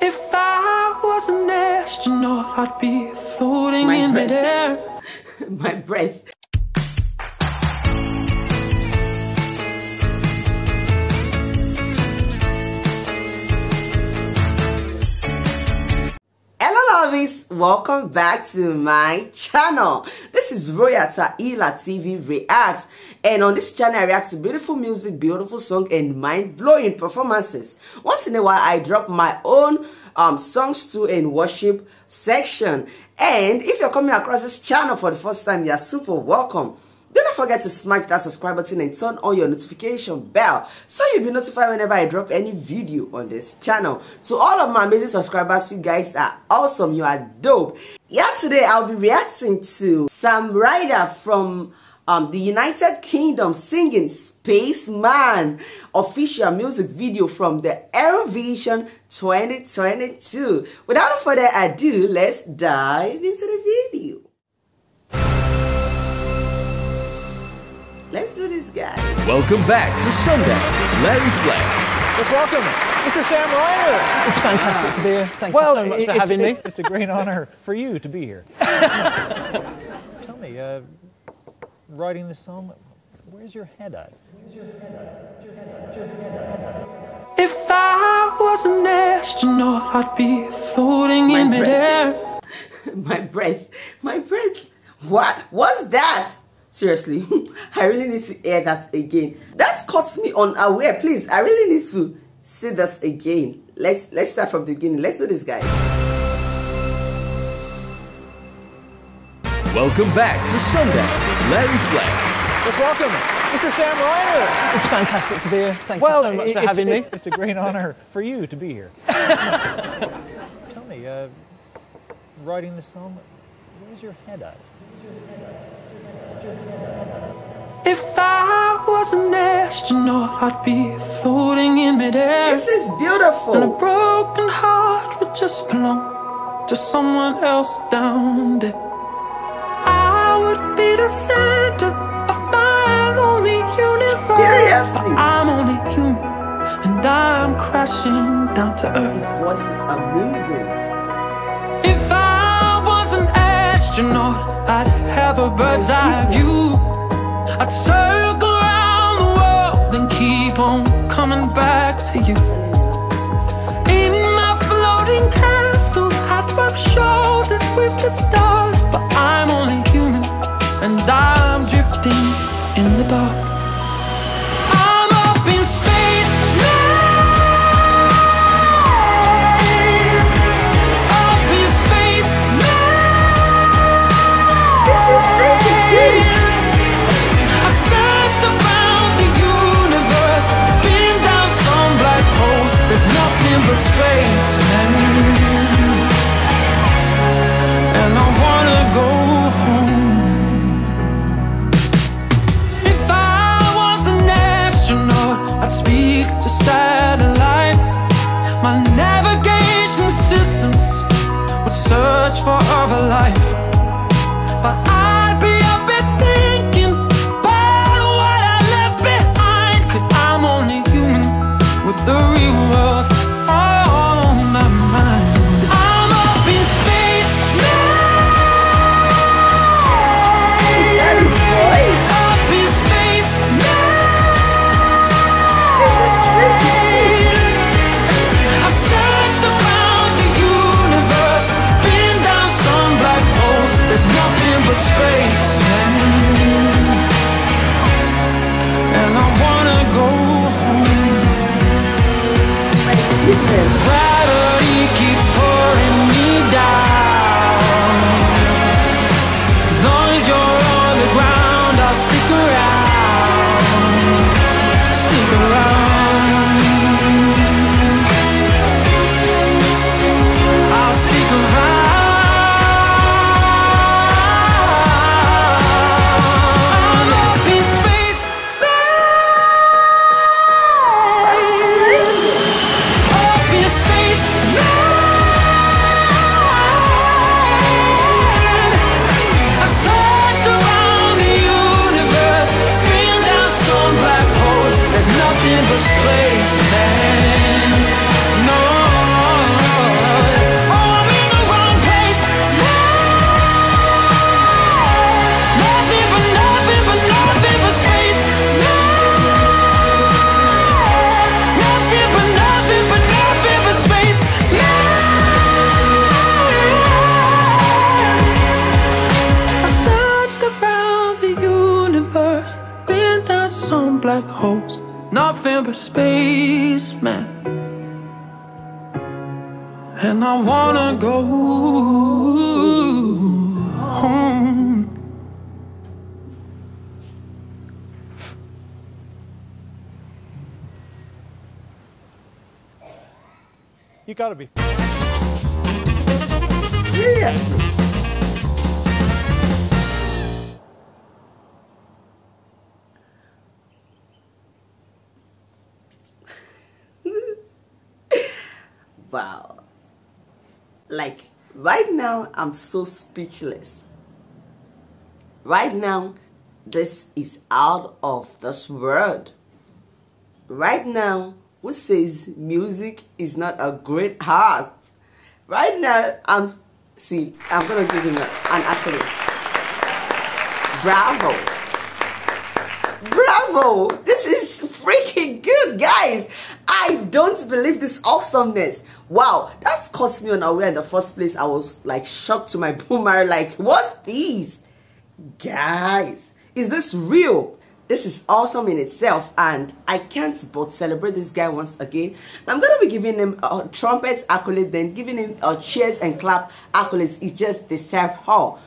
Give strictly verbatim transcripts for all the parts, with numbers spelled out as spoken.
If I was an astronaut, I'd be floating My in midair. My breath. Hello lovies, welcome back to my channel. This is Royal Tehillah T V React, and on this channel I react to beautiful music, beautiful song, and mind-blowing performances. Once in a while I drop my own um, songs to and worship section. And if you're coming across this channel for the first time, you're super welcome. Don't forget to smash that subscribe button and turn on your notification bell so you'll be notified whenever I drop any video on this channel. To all of my amazing subscribers, you guys are awesome. You are dope. Yeah, today I'll be reacting to Sam Ryder from um, the United Kingdom singing Spaceman official music video from the Eurovision twenty twenty-two. Without further ado, let's dive into the video. Let's do this, guys. Welcome back to Sunday. Larry Flair. Let's welcome Mister Sam Ryder. It's fantastic to be here. Thank well, you so much it, for having me. It's a great honor for you to be here. Tell me, uh, writing this song, where's your head at? If I was an astronaut, I'd be floating My in midair. My breath. My breath. What? What's that? Seriously, I really need to hear that again. That caught me unaware. Please, I really need to see this again. Let's let's start from the beginning. Let's do this, guys. Welcome back to Sunday, Larry Flair. Let's welcome Mister Sam Ryder. It's fantastic to be here. Thank well, you so much it, for having it, me. It's a great honor for you to be here. Tell me, uh, writing this song, where's your head at? If I was an astronaut, I'd be floating in midair. This is beautiful. And a broken heart would just belong to someone else down there. I would be the center of my lonely universe. Seriously? I'm only human, and I'm crashing down to earth. His voice is amazing. If I was an astronaut, I'd have a bird's eye view. I'd circle around the world and keep on coming back to you. In my floating castle, I'd rub shoulders with the stars, but I'm only human, and I'm drifting in the dark. I'm up in space now. Up in space now. This is freaking crazy. Space now, and I wanna go home. If I was an astronaut, I'd speak to satellites. My navigation systems would search for other life, but I'd be up and thinking about what I left behind, 'cause I'm only human with the real world. And I wanna go home. black holes, nothing but spaceman. And I wanna go home. You gotta be seriously. Wow. Like, right now, I'm so speechless. Right now, this is out of this world. Right now, who says music is not a great art? Right now, I'm... See, I'm going to give him an accolade. Bravo. Bravo! This is freaking good, guys. I don't believe this awesomeness. Wow, that's cost me an hour in the first place. I was like shocked to my boomer, like, what's these? Guys, is this real? This is awesome in itself, and I can't but celebrate this guy once again. I'm gonna be giving him a trumpet accolade, then giving him a cheers and clap accolades. It's just deserve how.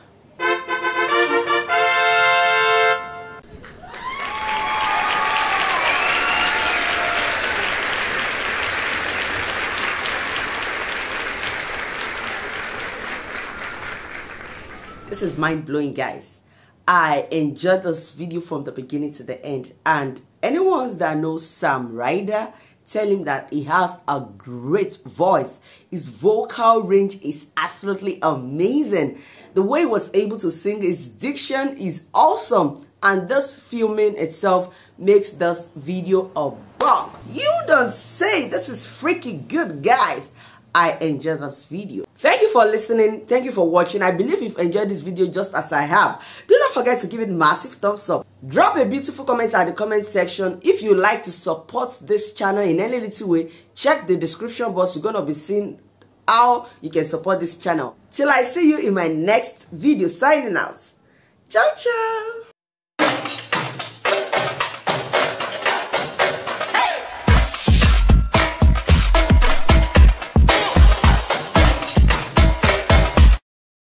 This is mind-blowing, guys. I enjoyed this video from the beginning to the end, and anyone that knows Sam Ryder, tell him that he has a great voice. His vocal range is absolutely amazing. The way he was able to sing, his diction is awesome, and this filming itself makes this video a bomb. You don't say. This is freaking good, guys. I enjoyed this video. Thank you for listening. Thank you for watching. I believe you've enjoyed this video just as I have. Do not forget to give it massive thumbs up. Drop a beautiful comment at the comment section. If you like to support this channel in any little way, check the description box. You're going to be seeing how you can support this channel. Till I see you in my next video. Signing out. Ciao, ciao.